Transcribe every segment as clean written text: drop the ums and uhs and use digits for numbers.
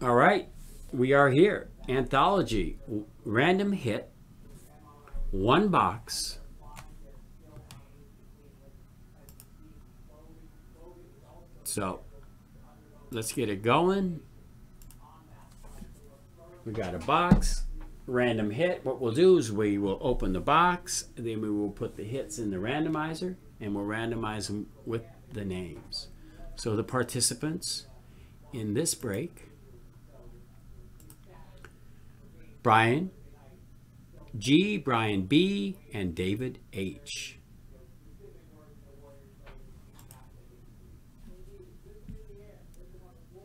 All right, we are here. Anthology, random hit, one box. So let's get it going. We got a box, random hit. What we'll do is we will open the box, then we will put the hits in the randomizer, and we'll randomize them with the names. So the participants in this break: Brian G, Brian B, and David H.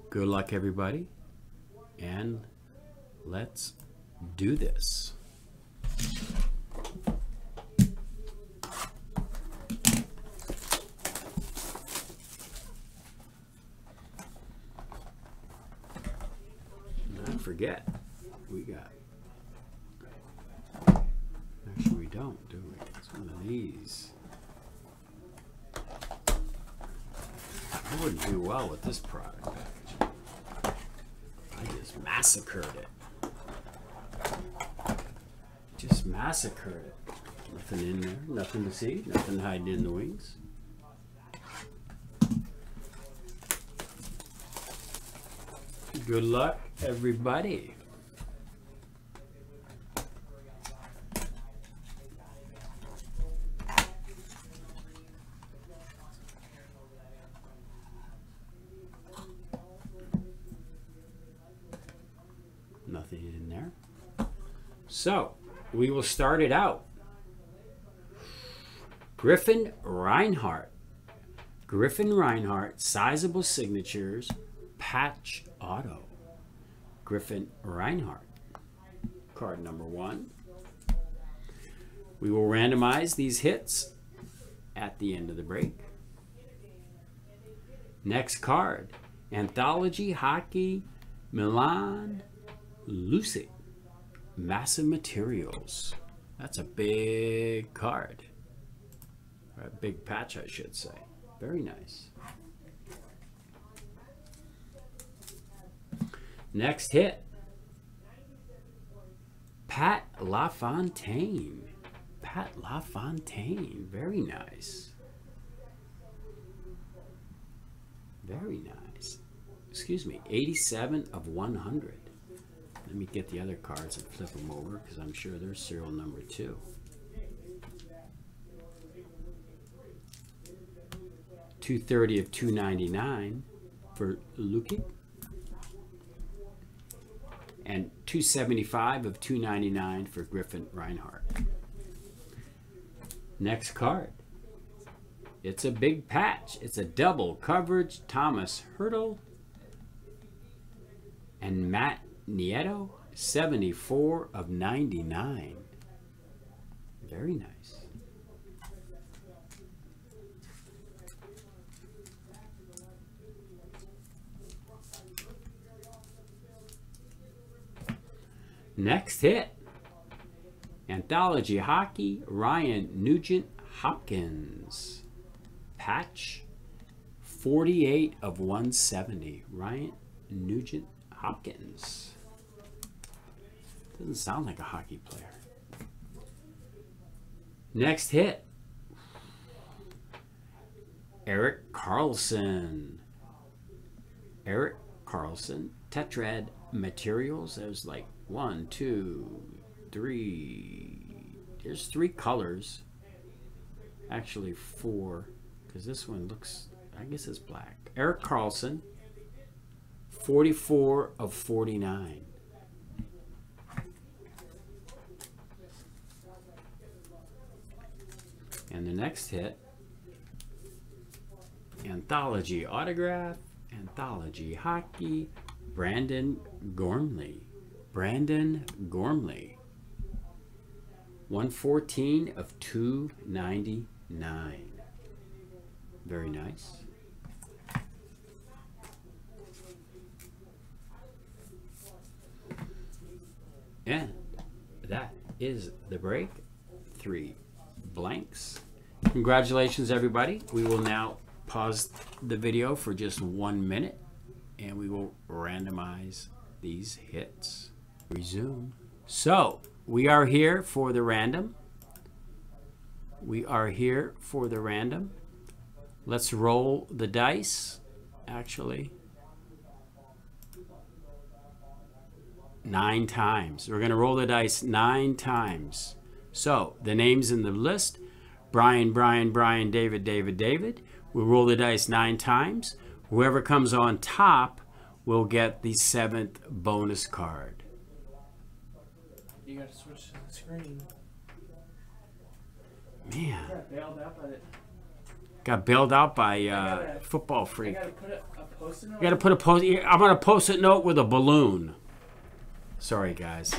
Good luck, everybody, and let's do this. Don't forget, we got... Actually, we don't, do we? It's one of these. I wouldn't do well with this product package. I just massacred it. Just massacred it. Nothing in there, nothing to see, nothing hiding in the wings. Good luck, everybody. Nothing in there. So we will start it out. Griffin Reinhart. Griffin Reinhart, sizable signatures, patch auto. Griffin Reinhart, card number 1. We will randomize these hits at the end of the break. Next card, Anthology Hockey, Milan Lucic, massive materials. That's a big card, or a big patch I should say. Very nice. Next hit, Pat LaFontaine. Pat LaFontaine, very nice, very nice. Excuse me, 87 of 100. Let me get the other cards and flip them over, because I'm sure they're serial number 2. $230 of $299 for Lucic, and $275 of $299 for Griffin Reinhart. Next card. It's a big patch. It's a double coverage, Thomas Hertl and Matt Nieto, 74 of 99. Very nice. Next hit, Anthology Hockey, Ryan Nugent-Hopkins. Patch, 48 of 170. Ryan Nugent-Hopkins. Doesn't sound like a hockey player. Next hit, Erik Karlsson. Erik Karlsson, Tetrad materials. There's like 1, 2, 3. There's 3 colors. Actually 4, because this one looks, I guess it's black. Erik Karlsson, 44 of 49. And the next hit, Anthology Autograph, Anthology Hockey, Brandon Gormley. Brandon Gormley, 114 of 299. Very nice. And that is the break. 3 blanks. Congratulations, everybody. We will now pause the video for just 1 minute, and we will randomize these hits. Resume. So we are here for the random. Let's roll the dice. Actually, 9 times. We're going to roll the dice 9 times. So the names in the list: Brian, Brian, Brian, David, David, David. We roll the dice 9 times. Whoever comes on top will get the 7th bonus card. You got to switch to the screen. Man. Got bailed out by it. Got bailed out by Football Freak. I got to put a post-it note. You got to put a post. I'm on a post-it note with a balloon. Sorry, guys.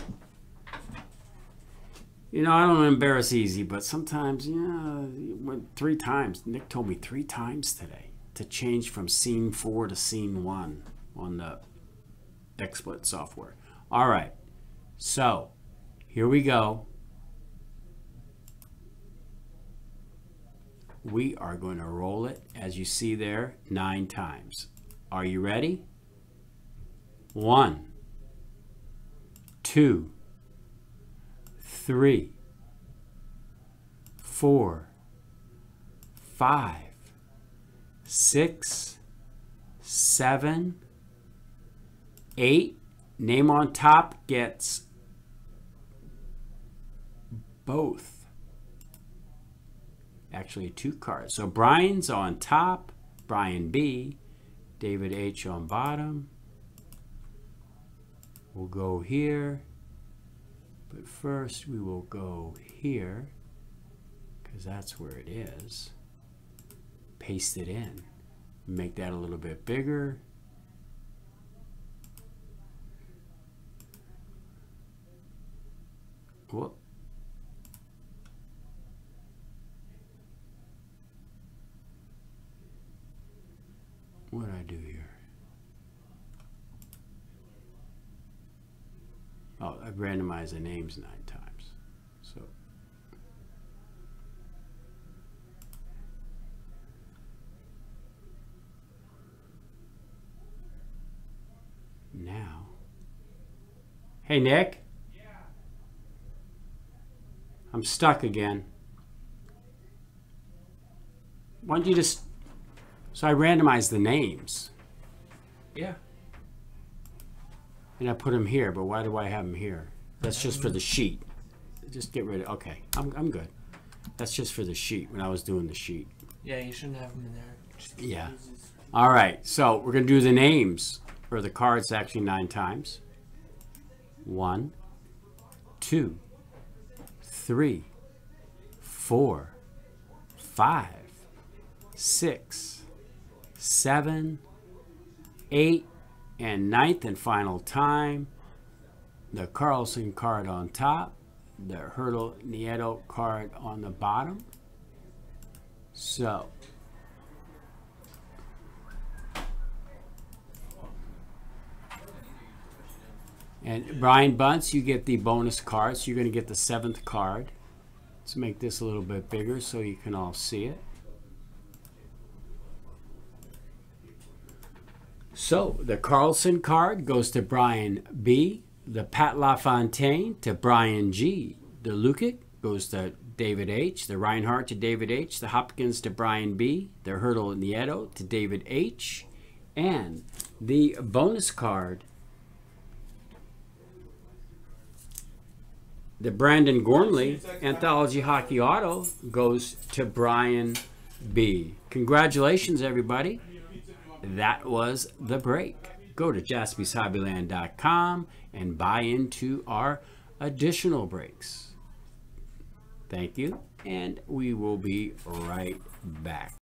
You know, I don't embarrass easy, but sometimes, you know, it went 3 times. Nick told me 3 times today to change from scene 4 to scene 1 on the XSplit software. All right. So here we go. We are going to roll it, as you see there, 9 times. Are you ready? 1, 2, 3, 4, 5, 6, 7, 8. Name on top gets both. Actually, 2 cards. So Brian's on top, Brian B, David H on bottom. We'll go here, but first we will go here because that's where it is. Paste it in. Make that a little bit bigger. Whoop. What did I do here? Oh, I've randomized the names 9 times. So now, hey Nick, yeah. I'm stuck again. Why don't you just? So I randomized the names. Yeah. And I put them here, but why do I have them here? That's just for the sheet. Just get rid of. Okay, I'm good. That's just for the sheet when I was doing the sheet. Yeah, you shouldn't have them in there. Yeah. All right. So we're gonna do the names or the cards actually 9 times. 1, 2, 3, 4, 5, 6, 7, 8. And 9th and final time, the Karlsson card on top, the Hertl Nieto card on the bottom. So and Brian Bunce, you get the bonus card, so you're going to get the 7th card. Let's make this a little bit bigger so you can all see it. So the Karlsson card goes to Brian B, the Pat LaFontaine to Brian G, the Lucic goes to David H, the Reinhart to David H, the Hopkins to Brian B, the Hertl Nieto to David H, and the bonus card, the Brandon Gormley Anthology Hockey Auto goes to Brian B. Congratulations, everybody. That was the break. Go to JaspysHobbyLand.com and buy into our additional breaks. Thank you, and we will be right back.